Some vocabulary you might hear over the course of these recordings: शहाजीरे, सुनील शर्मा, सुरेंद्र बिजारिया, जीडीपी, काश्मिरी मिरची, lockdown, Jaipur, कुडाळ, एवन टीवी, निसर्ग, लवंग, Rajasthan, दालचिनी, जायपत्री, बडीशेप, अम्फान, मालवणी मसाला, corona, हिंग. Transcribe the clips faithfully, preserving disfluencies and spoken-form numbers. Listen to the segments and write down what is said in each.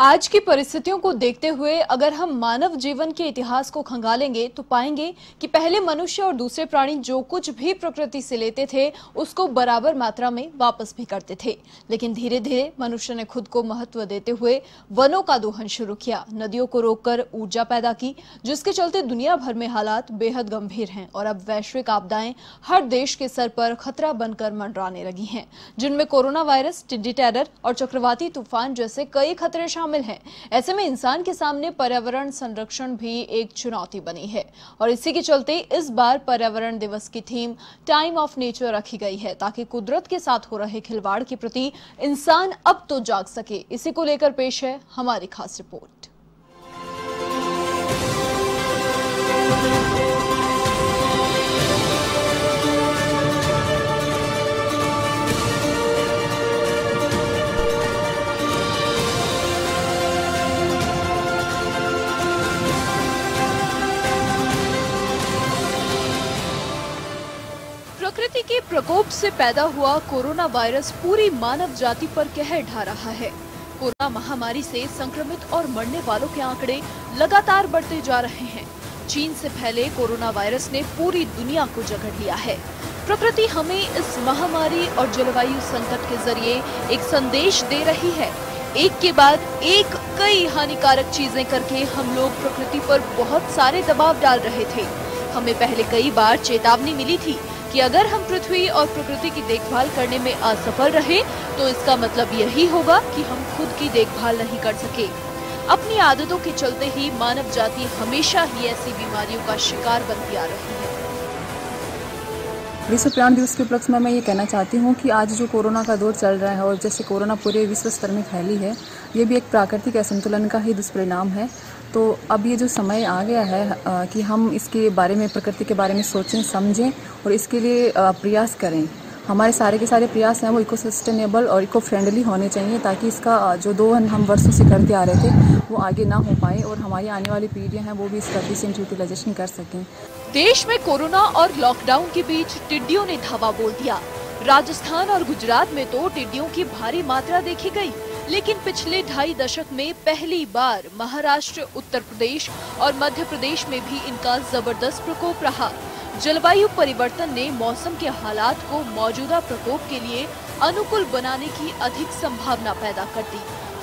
आज की परिस्थितियों को देखते हुए अगर हम मानव जीवन के इतिहास को खंगालेंगे तो पाएंगे कि पहले मनुष्य और दूसरे प्राणी जो कुछ भी प्रकृति से लेते थे उसको बराबर मात्रा में वापस भी करते थे, लेकिन धीरे धीरे मनुष्य ने खुद को महत्व देते हुए वनों का दोहन शुरू किया, नदियों को रोककर ऊर्जा पैदा की, जिसके चलते दुनिया भर में हालात बेहद गंभीर हैं और अब वैश्विक आपदाएं हर देश के सर पर खतरा बनकर मंडराने लगी हैं, जिनमें कोरोना वायरस, टिड्डी टेरर और चक्रवाती तूफान जैसे कई खतरे शामिल हैं। ऐसे में इंसान के सामने पर्यावरण संरक्षण भी एक चुनौती बनी है और इसी के चलते इस बार पर्यावरण दिवस की थीम टाइम ऑफ नेचर रखी गई है, ताकि कुदरत के साथ हो रहे खिलवाड़ के प्रति इंसान अब तो जाग सके। इसी को लेकर पेश है हमारी खास रिपोर्ट। प्रकृति के प्रकोप से पैदा हुआ कोरोना वायरस पूरी मानव जाति पर कहर ढा रहा है। कोरोना महामारी से संक्रमित और मरने वालों के आंकड़े लगातार बढ़ते जा रहे हैं। चीन से फैले कोरोना वायरस ने पूरी दुनिया को जकड़ लिया है। प्रकृति हमें इस महामारी और जलवायु संकट के जरिए एक संदेश दे रही है। एक के बाद एक कई हानिकारक चीजें करके हम लोग प्रकृति पर बहुत सारे दबाव डाल रहे थे। हमें पहले कई बार चेतावनी मिली थी कि अगर हम पृथ्वी और प्रकृति की देखभाल करने में असफल रहे तो इसका मतलब यही होगा कि हम खुद की देखभाल नहीं कर सके। अपनी आदतों के चलते ही मानव जाति हमेशा ही ऐसी बीमारियों का शिकार बनती आ रही है। विश्व पर्यावरण दिवस के उपलक्ष्य में मैं ये कहना चाहती हूँ कि आज जो कोरोना का दौर चल रहा है और जैसे कोरोना पूरे विश्व स्तर में फैली है, ये भी एक प्राकृतिक असंतुलन का ही दुष्परिणाम है। तो अब ये जो समय आ गया है कि हम इसके बारे में, प्रकृति के बारे में सोचें, समझें और इसके लिए प्रयास करें। हमारे सारे के सारे प्रयास हैं वो इको सस्टेनेबल और इको फ्रेंडली होने चाहिए, ताकि इसका जो दोहन हम वर्षों से करते आ रहे थे वो आगे ना हो पाए और हमारी आने वाली पीढ़ियां हैं वो भी इसका डिसेंट यूटिलाइजेशन कर सकें। देश में कोरोना और लॉकडाउन के बीच टिड्डियों ने धावा बोल दिया। राजस्थान और गुजरात में तो टिड्डियों की भारी मात्रा देखी गयी, लेकिन पिछले ढाई दशक में पहली बार महाराष्ट्र, उत्तर प्रदेश और मध्य प्रदेश में भी इनका जबरदस्त प्रकोप रहा। जलवायु परिवर्तन ने मौसम के हालात को मौजूदा प्रकोप के लिए अनुकूल बनाने की अधिक संभावना पैदा कर दी।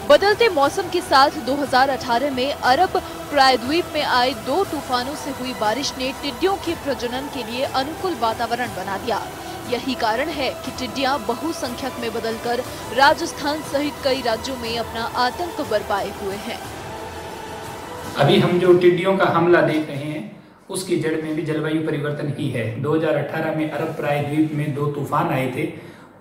बदलते मौसम के साथ दो हज़ार अठारह में अरब प्रायद्वीप में आए दो तूफानों से हुई बारिश ने टिड्डियों के प्रजनन के लिए अनुकूल वातावरण बना दिया। यही कारण है कि टिड्डियां बहुसंख्यक में बदलकर राजस्थान सहित कई राज्यों में अपना आतंक बरपाए हुए हैं। अभी हम जो टिड्डियों का हमला देख रहे हैं उसकी जड़ में भी जलवायु परिवर्तन ही है। दो हज़ार अठारह में अरब प्रायद्वीप में दो तूफान आए थे,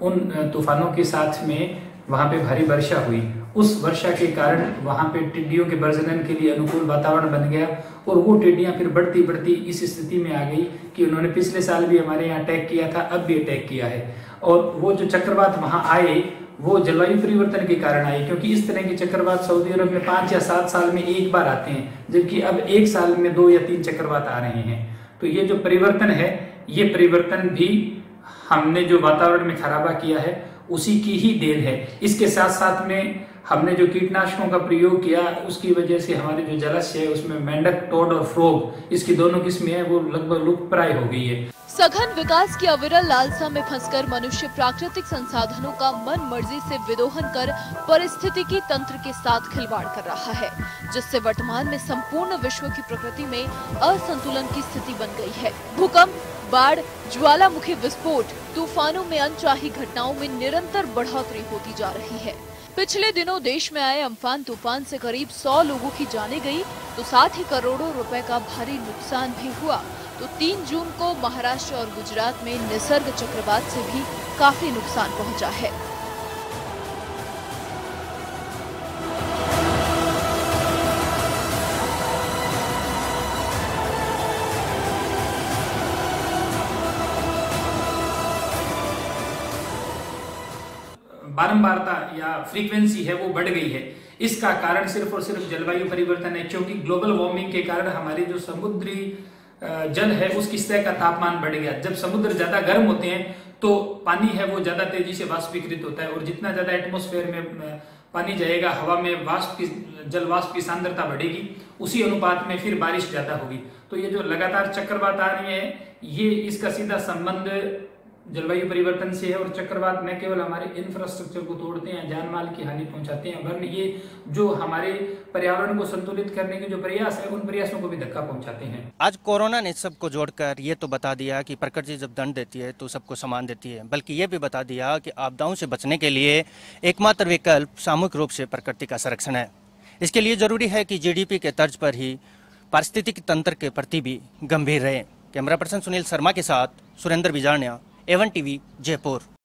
उन तूफानों के साथ में वहां पे भारी वर्षा हुई। उस वर्षा के कारण वहां पे टिड्डियों के प्रजनन के लिए अनुकूल वातावरण बन गया और वो टिड्डियां फिर बढ़ती बढ़ती इस स्थिति में आ गई कि उन्होंने पिछले साल भी हमारे यहाँ अटैक किया था, अब भी अटैक किया है। और वो जो चक्रवात वहाँ आए वो जलवायु परिवर्तन के कारण आए, क्योंकि इस तरह के चक्रवात सऊदी अरब में पाँच या सात साल में एक बार आते हैं, जबकि अब एक साल में दो या तीन चक्रवात आ रहे हैं। तो ये जो परिवर्तन है, ये परिवर्तन भी हमने जो वातावरण में खराबा किया है उसी की ही देन है। इसके साथ साथ में हमने जो कीटनाशकों का प्रयोग किया उसकी वजह से हमारे जो जलाशय है उसमें मेंढक, टोड और फ्रॉग, इसकी दोनों किस्में हैं वो लगभग लुप्तप्राय हो गई है। सघन विकास की अविरल लालसा में फंसकर मनुष्य प्राकृतिक संसाधनों का मन मर्जी से विदोहन कर पारिस्थितिकी तंत्र के साथ खिलवाड़ कर रहा है, जिससे वर्तमान में संपूर्ण विश्व की प्रकृति में असंतुलन की स्थिति बन गई है। भूकंप, बाढ़, ज्वालामुखी विस्फोट, तूफानों में अनचाही घटनाओं में निरंतर बढ़ोतरी होती जा रही है। पिछले दिनों देश में आए अम्फान तूफान से करीब सौ लोगों की जानें गई तो साथ ही करोड़ों रुपए का भारी नुकसान भी हुआ। तो तीन जून को महाराष्ट्र और गुजरात में निसर्ग चक्रवात से भी काफी नुकसान पहुंचा है। बारंबारता या फ्रीक्वेंसी है वो बढ़ गई है। इसका कारण सिर्फ और सिर्फ जलवायु परिवर्तन है, क्योंकि ग्लोबल वार्मिंग के कारण हमारे जो समुद्री जल है उसकी सतह का तापमान बढ़ गया। जब समुद्र ज्यादा गर्म होते हैं तो पानी है वो ज्यादा तेजी से वाष्पीकृत होता है और जितना ज्यादा एटमॉस्फेयर में पानी जाएगा हवा में, वाष्प की जलवाष्प की सांद्रता बढ़ेगी, उसी अनुपात में फिर बारिश ज़्यादा होगी। तो ये जो लगातार चक्रवात आ रही है, ये इसका सीधा संबंध जलवायु परिवर्तन से है। और चक्रवात न केवल हमारे इंफ्रास्ट्रक्चर को तोड़ते हैं, जान माल की हानि पहुंचाते हैं, वरन ये जो हमारे पर्यावरण को संतुलित करने के जो प्रयास है, उन प्रयासों को भी धक्का पहुंचाते हैं। आज कोरोना ने सबको जोड़कर ये तो बता दिया कि प्रकृति जब दंड देती है तो सबको समान देती है, बल्कि ये भी बता दिया कि आपदाओं से बचने के लिए एकमात्र विकल्प सामूहिक रूप से प्रकृति का संरक्षण है। इसके लिए जरूरी है कि जीडीपी के तर्ज पर ही पारिस्थितिक तंत्र के प्रति भी गंभीर रहे। कैमरा पर्सन सुनील शर्मा के साथ सुरेंद्र बिजारिया, एवन टीवी, जयपुर।